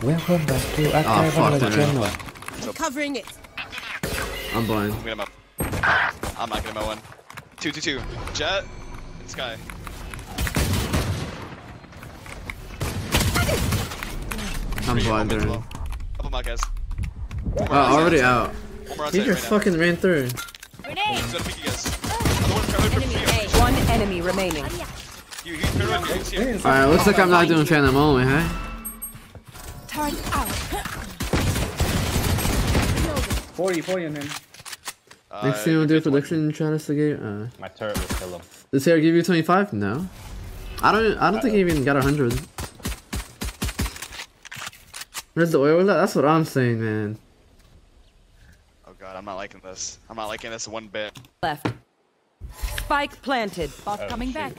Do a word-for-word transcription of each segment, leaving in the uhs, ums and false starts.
Welcome back to Archive oh, on the channel. I'm covering it. I'm blind. I'm gonna mow. I'm not gonna mow one. Two, two, two. Jet and Sky. I'm blind there. Couple of my guys. Uh, already out. He just fucking ran through. Grenade. One enemy remaining. Alright, looks like I'm not doing Phantom only, huh? Turn out. forty, forty on him. Uh, Next thing we'll do a prediction, try to get. Uh, My turret will kill him. Does Sarah give you twenty-five? No. I don't. I don't I think he even got a hundred. Where's the oil? That's what I'm saying, man. Oh god, I'm not liking this. I'm not liking this one bit. Left. Spike planted. Bot oh, coming shoot. back.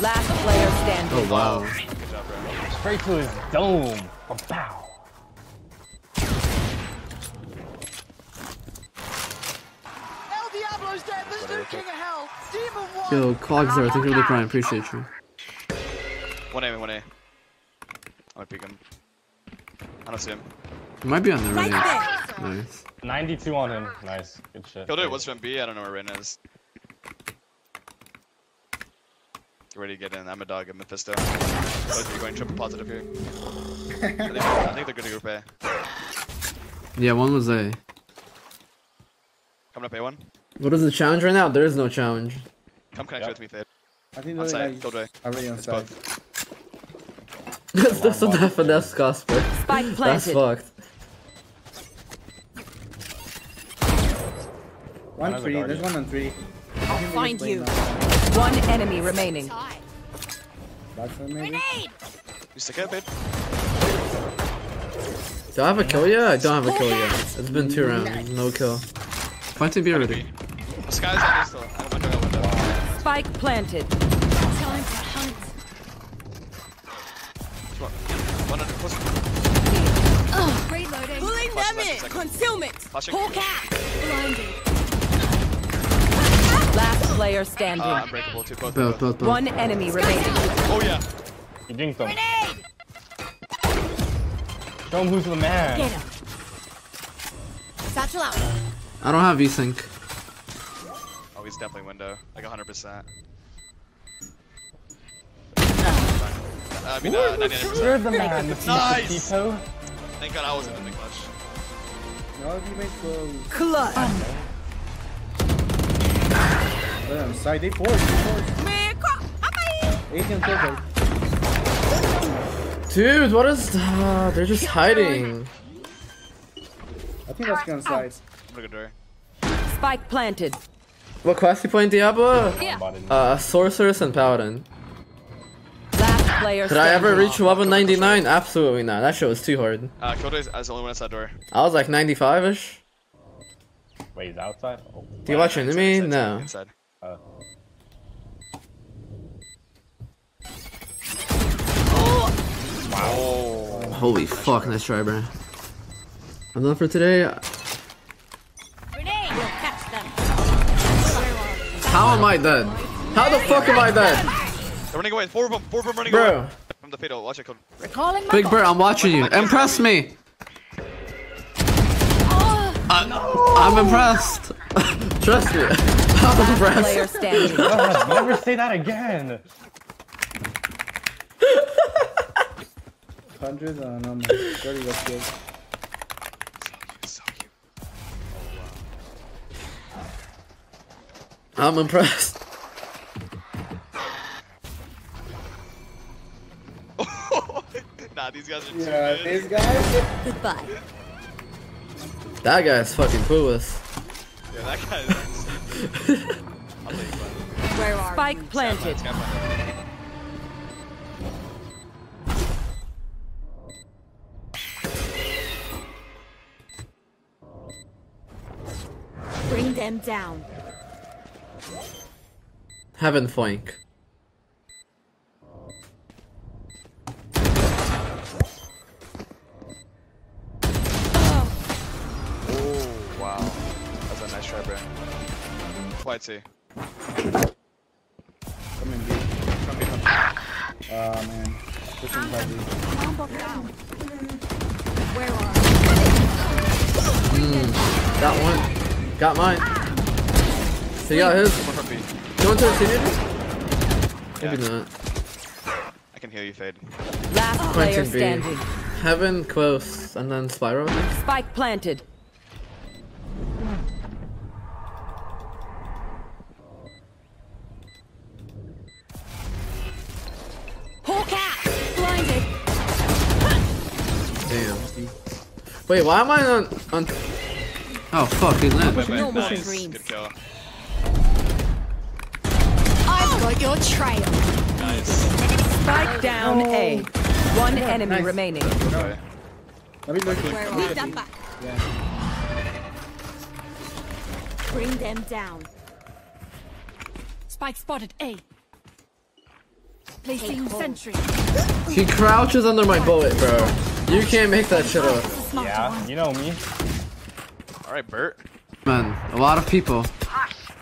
Last player standing. Oh wow. Good job, bro. Straight to his dome. A bow. El Diablo's dead. This new king of hell. Demon one. Yo, Quagsworth, thank you for the prime. Appreciate you. One A, one A. I might pick him. I don't see him. He might be on the right. Nice. ninety-two on him. Nice. Good shit. He'll do it. What's from B? I don't know where Reyna is. Ready to get in. I'm a dog, I'm Mephisto. Both of you going triple positive here. I think, I think they're going to group A. Yeah, one was A. Coming up A one. What is the challenge right now? There is no challenge. Come connect yep. with me, Thade. I think they're like, Thade. I'm really on side. That's that's not that finesse gospel. Spike planted. That's fucked. One three, there's one on three. I'll find you. Now. One enemy remaining. Grenade! You stick out, babe. Do I have a kill yet? I don't have a kill yet. It's been two rounds. No kill. Planted B already. Sky's on this though. I'm under the window. Spike planted. Time to hunt. one hundred plus. Reloading. Pulling them in. Concealment. Hawk out. Blinded. Last player standing. Uh, unbreakable, two, both, both, both, both. One enemy remaining. Oh yeah. You dinked him. Grenade! Show him who's the man. Get him. Satchel out. I don't have V-Sync. Oh, he's definitely window. Like one hundred percent. I mean, uh, ninety-nine percent. You're the man. Nice! Thank god I wasn't in the clutch. No, you made close. Clutch! Okay. I'm sorry, they forced, they forced. Man, dude, what is uh, they're just hiding. I think that's gun side. Spike planted. What class you playing, Diablo? Yeah. Uh, Sorceress and Paladin. Last player. Did I ever reach level ninety-nine? Absolutely not. That shit was too hard. Uh, Koda is the only one outside door. I was like ninety-five-ish. Wait, he's outside? Oh, do you watch enemy? No. Inside. Uh. Oh. Wow. Holy nice fuck, try. nice try, bro. I'm done for today. Grenade will catch them. How am I dead? How the fuck am I dead? They're running away. Four of them. Four of them running bro. away. From the fatal. Watch it. Recalling my Big Bird, I'm watching you. Impress me. Uh, no. I'm impressed. Trust me. I'm impressed. God, never say that again. Hundreds on them. Thirty left kill. So cute. Oh, wow. I'm impressed. Nah, these guys are. Yeah, too these guys. Goodbye. That guy's fucking clueless. Yeah, that guy is. I'll leave, Where are Spike you? planted. Sky plant, sky plant. Bring them down. Heaven flank. Wow, that's a nice try, bro. Quite see. Come in, B. Come here, come here. Uh, man. This one's by B. Where are mm, got one. Got mine. So you got his. Going to the C D? Maybe yeah. not. I can hear you, Fade. Last player standing. Heaven close, and then spiral. Spike planted. Wait, why am I on? on oh fuck, he's not. Wait, wait, wait. Nice. Good kill. I've got your trail. Nice. Spike down oh. A. One yeah, enemy nice. remaining. Okay. Let me look. We've done back. Yeah. Bring them down. Spike spotted A. Placing sentry. He crouches under my bullet, bro. You can't make that shit up. Yeah, you know me. Alright, Bert. Man, a lot of people.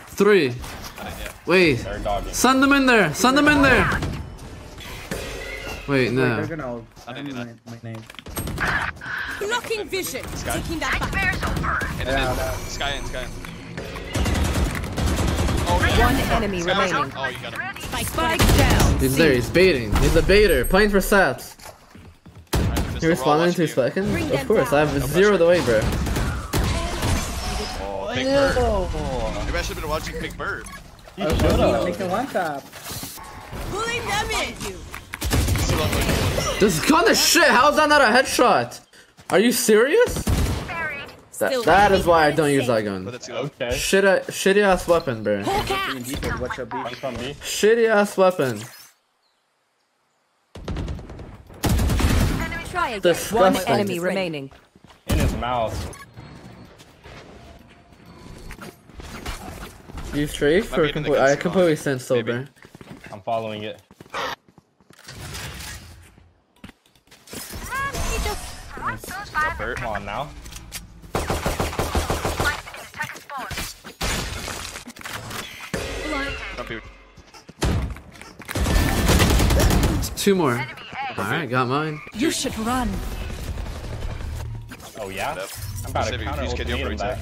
Three. Wait. Send them in there. Send them in there. Wait, no. They're gonna my name. Blocking vision. Taking that back. It is. Sky in, sky in. One enemy remaining. Oh, you got him. Spike down. He's there. He's baiting. He's a baiter. Playing for saps. You responding in two seconds? Of course, I have zeroed away, bro. Oh, Big Bird. Maybe I should have been watching Big Bird. He showed up. Making one tap. Pulling them in. This gun is shit. How is that not a headshot? Are you serious? That, that is why I don't use that gun. Okay. Shitty, shitty ass weapon, bro. Shitty ass weapon. Disgusting. One enemy remaining. In his mouth. You strafe or complete? I completely sense sober. I'm following it. Come on now. Two more. Alright, got mine. You should run. Oh yeah? I'm about to counter ult him back.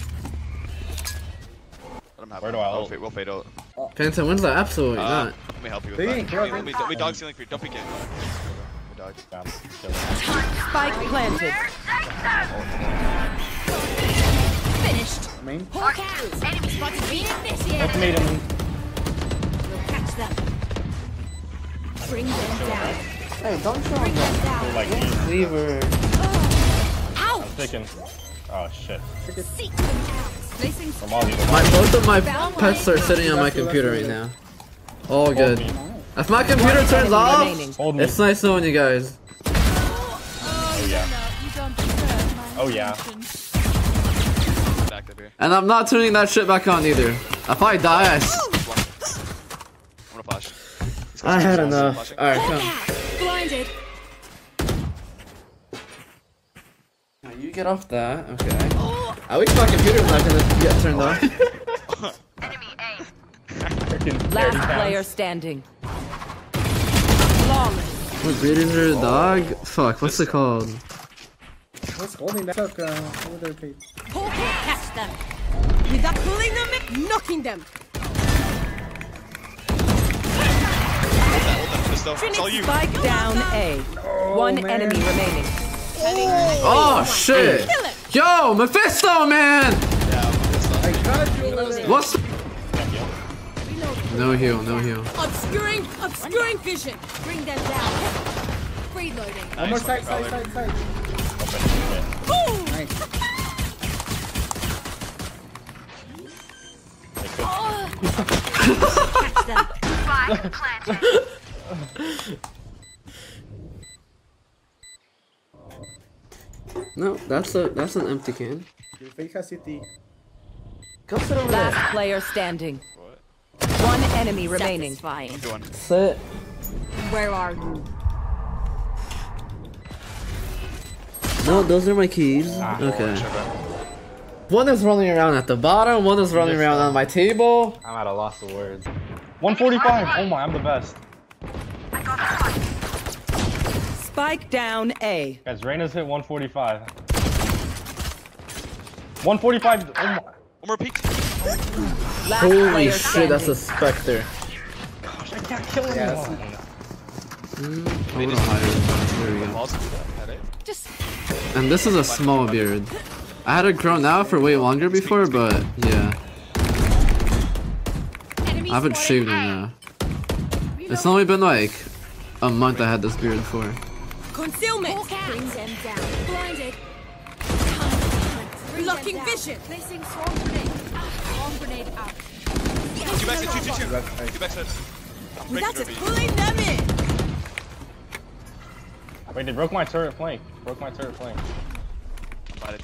Where do I ult? We'll fade out. Phantom wins that? Absolutely uh, not. Let me help you with they that. We, we, we dog ceiling for you. Don't be gay. We dog. Spike planted. Finished. I mean? Enemy spotted being initiated. Made him. You'll catch them. Bring them down. Hey, don't throw him down. Like lever. Ouch. I'm picking. Oh shit. From all my, both of my pets are sitting on my computer right now. All good. If my computer turns off, it's nice knowing you guys. Oh yeah. Oh yeah. And I'm not turning that shit back on either. If I die, I... I had enough. Alright, come. You get off that, okay. Oh. At least my computer's not gonna get turned off. Enemy A. Last player standing. Long. What breed is your dog? Oh. Fuck, what's it called? What's holding that up, uh, over there, Pete? Catch them. Without pulling them in, knocking them. Trinity spike down A. No, One man. enemy remaining. Oh, oh shit! Yo, Mephisto, man! Yeah, Mephisto. What's the... No heal, no heal. Obscuring, obscuring vision. Bring them down. Reloading. One more side, side, side, side. Boom! Catch them. Five planted. No, that's a that's an empty can. Come sit over Last there. player standing. What? One enemy remaining. Sit. Where are you? No, those are my keys. Ah, okay. One is running around at the bottom, one is running around on my table. I'm at a loss of words. one forty-five! Oh my, I'm the best. Spike down A. Guys, Reyna's hit one forty-five. one forty-five! Oh my. One more peek. Holy shit, that's a Spectre. Gosh, I can't kill anyone. Just... And this is a small beard. I had it grown out for way longer before, but yeah. I haven't shaved it now. It's only been like a month I had this beard for. Concealment brings them down. Blinded. Blocking vision. Placing swarm grenade. Swarm grenade out. Two backside, two, two, two. Two backside. Without it, pulling them in. Wait, they broke my turret flank. Broke my turret flank. Got it.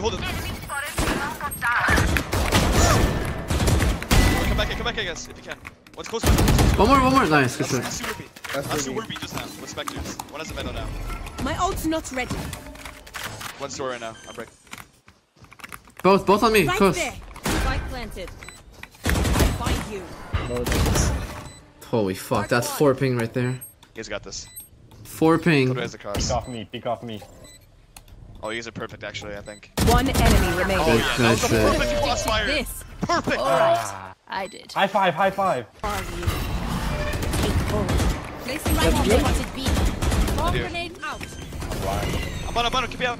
Hold it. Come back here, come back here, guys, if you can. What's close? One more, one more. Nice, good shot. That's two Werby just now with Spectres. One has a Venom now. My ult's not ready. One store right now. I'll break. Both, both on me. Right close. There. Spike planted. I find you. Holy fuck, Mark that's one. Four ping right there. You guys got this. Four ping. Peek off me, peek off me. Oh, you guys are perfect, actually, I think. One enemy remaining. Oh, yeah, that was the perfect crossfire. This. Perfect. All right. I did. High five, high five. Are you? Placing my bomb on it, B. Bomb grenade out. I'm on, I'm on, keep it out.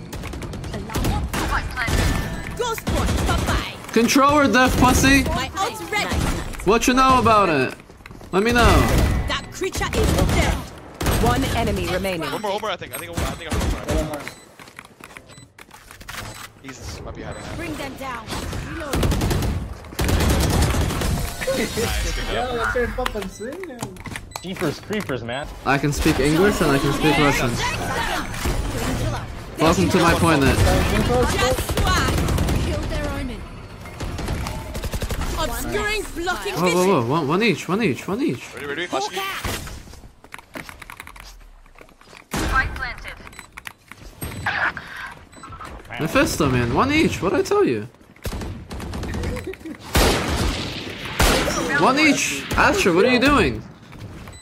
Ghost point, bye-bye. Controller, death pussy. My ult's ready. What you know about it? Let me know. That creature is dead. One enemy remaining. One more, one more, I think. I think, I think I'm one more. Jesus, might be hiding out. Bring them down. Reload. Nice, good job. Jeepers creepers, man. I can speak English and I can speak Russian. Welcome to my point net. Obscuring, blocking. Whoa, whoa, whoa. One, one each, one each, one each. Ready, ready? Mephisto, man, one each. What'd I tell you? One each. Astra, what are you doing?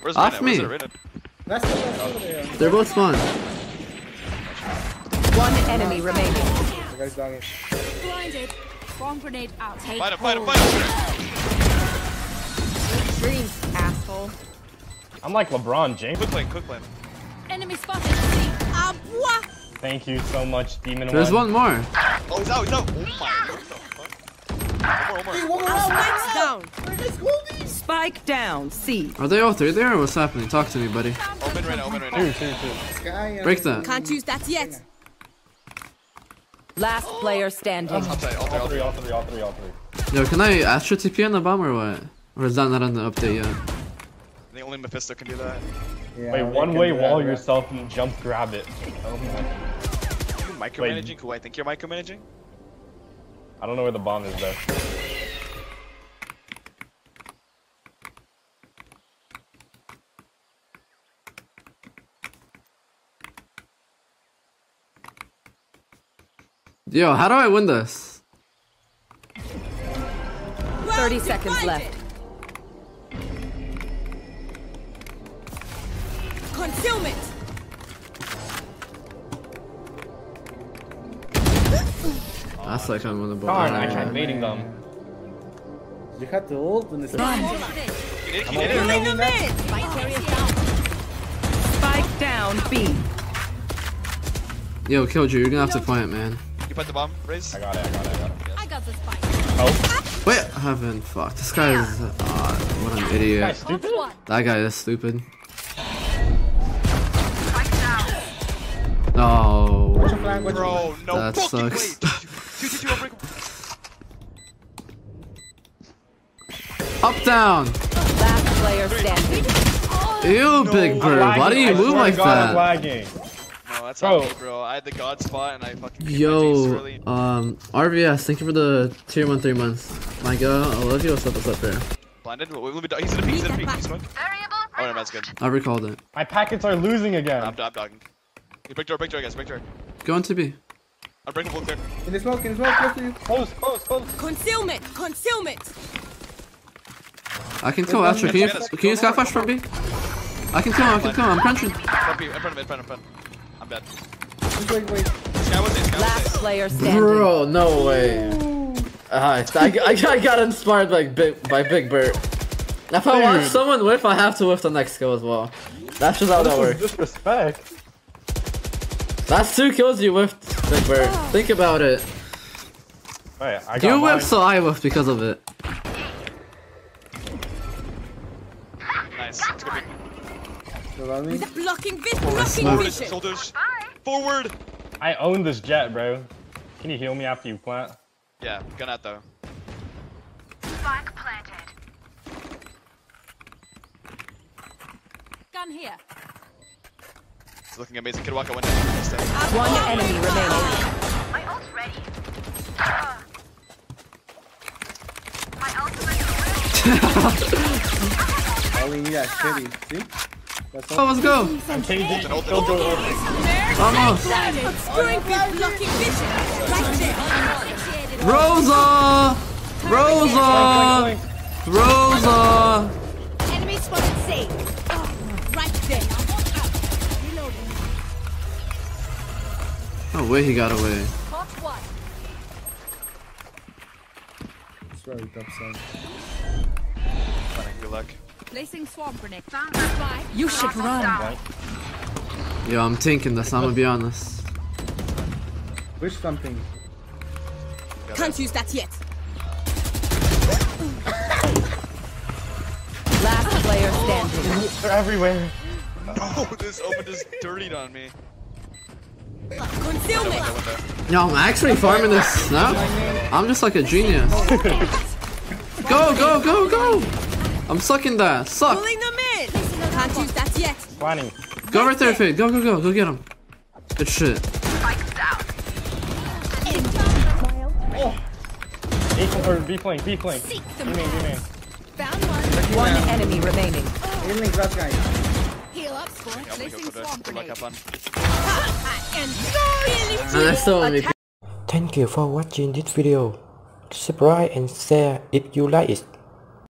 Where's Off me. Where's oh. They're both fun. One enemy remaining. Blinded. Bomb grenade out. Fight him! Fight him! Fight him! Dreams, asshole. I'm like LeBron James. Quick lane, quick lane. Enemy spotted. Ah, what? Thank you so much, Demon one. There's one more. Oh, he's out, he's out. Oh my. What the fuck? One more, one more. Oh, lights down. Spike down, C. Are they all three there or what's happening? Talk to me, buddy. Open right now, open right now. Break that. Can't use that yet. Last player standing. All three, all three, all three, all three, all three. Yo, can I Astra T P on the bomb or what? Or is that not on the update yet? The only Mephisto can do that. Yeah, wait, one way wall that, yourself and jump grab it. Oh my. Are you micromanaging? Who I think you're micromanaging? I don't know where the bomb is though. Yo, how do I win this? thirty seconds left. Concealment. That's like I'm on the board. I tried baiting them. You had to ult in this. Spike down B. Yo, killed you. You're gonna have to plant, man. You put the bomb, Raze? I got it. I got it. I got it. Yes. I got the spike. Oh. Wait, I haven't. Fuck. This guy is. Uh, what an idiot. That guy, stupid? That guy is stupid. No. Bro, no that sucks. Up down. Last player standing. Ew, no, big bird. Why do you move like that? Lagging. No, that's bro. Me, bro. I had the god spot and I fucking. Yo, really... um, R V S, thank you for the tier one three months. My god, I love you. What's up? What's up there? Blinded. Wait, let me. He's in a peek. He's in a peek. He's one. Oh no, that's good. I recalled it. My packets are losing again. I'm, I'm dogging. Big door, big door, guys, big door. Go on to B. Unbreakable clear. In the smoke, in the smoke, close to you. Close, close, close. Concealment, concealment. I can kill Astra. Can you, can you sky flash from me? I can kill him, I can kill him. I'm crunching. In front of me, in front of me. I'm dead. Wait, wait. Last player standing. Bro, no way. Uh, I, I, I got inspired by Big, by Big Bird. If I watch someone whiff, I have to whiff the next kill as well. That's just how that works. Disrespect. That's two kills you whiffed, Big Bird. Think about it. Wait, I got you whiffed, so I whiffed because of it. Nice. It's gonna be... With a blocking vision. Blocking vision. Shoulders. Forward. I own this jet, bro. Can you heal me after you plant? Yeah, gun out though. Spike planted. Gun here. It's looking amazing. Could walk a window. One oh, enemy oh, remaining. My ult's ready. Uh, my ult's ready. Oh, we need that shitty. See? That's oh, let's go! I'm changing. Hold the door. Almost. Rosa! Rosa! Rosa! Enemy spotted C. Right there. Reloading. No way he got away. It's very tough sound. Good luck. Placing swamp grenade. You should run. Yo, I'm thinking this, I'm gonna be honest. Wish something. Can't use that yet. Last player standing. They're everywhere. Oh, this opened is dirtied on me. Concealment. Yo, I'm actually farming this now. I'm just like a genius. Go, go, go, go! I'm sucking that. Suck. Pulling them in. Can't use that yet. Planning. Go right there, Fade. Go, go, go, go get him. Good shit. Oh. Or B flank, B flank. You mean, you mean. Found one. One yeah. enemy remaining. Healing grab guy. Heal up, score. Placing swamp grenade. And that's all we can. Thank you for watching this video. Subscribe and share if you like it.